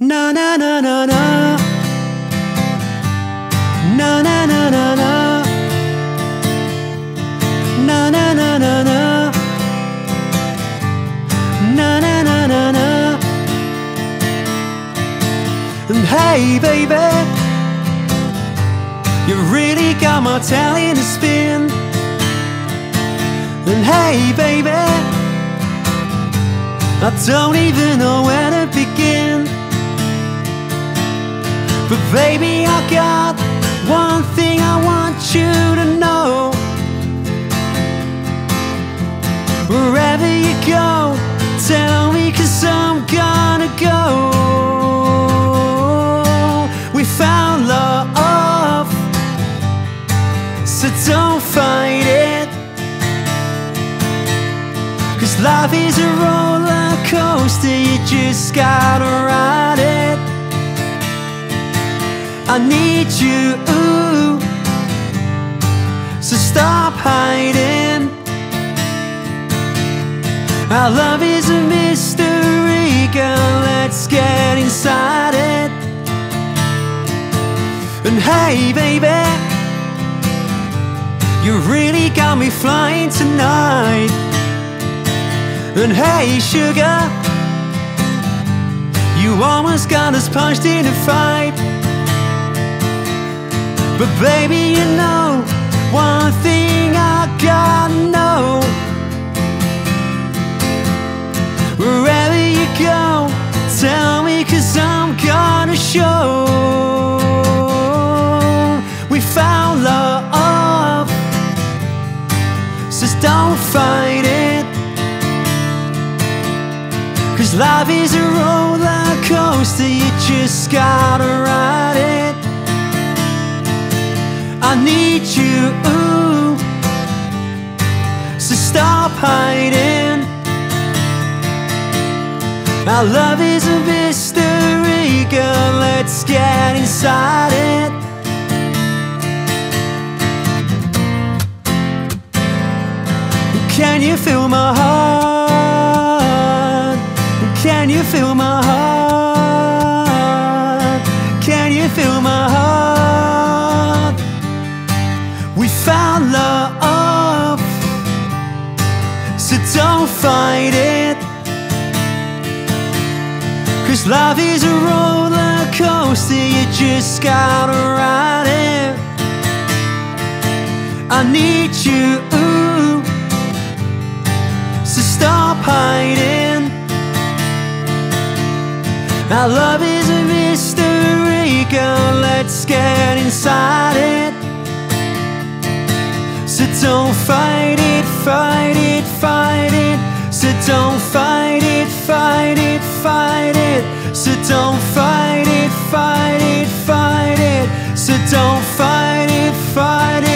Na na na na na. Na na na na na. Na na na na na. Na na na na na. And hey baby, you really got my talent to spin. And hey baby, I don't even know where to begin. But baby, I got one thing I want you to know. Wherever you go, tell me, 'cause I'm gonna go. We found love, so don't fight it, 'cause life is a roller coaster, you just gotta ride it. I need you, so stop hiding. Our love is a mystery, girl, let's get inside it. And hey baby, you really got me flying tonight. And hey sugar, you almost got us punched in a fight. But baby, you know one thing I gotta know. Wherever you go, tell me, 'cause I'm gonna show. We found love, so don't fight it, 'cause life is a roller coaster, you just gotta ride it. I need you, so stop hiding. Our love is a mystery, girl, let's get inside it. Can you feel my heart? Can you feel my heart? Can you feel my heart? We found love, so don't fight it, 'cause life is a roller coaster, you just gotta ride it. I need you, so stop hiding. Our love is a mystery, girl, let's get inside it. So don't fight it, fight it, fight it. So don't fight it, fight it, fight it. So don't fight it, fight it, fight it. So don't fight it, fight it.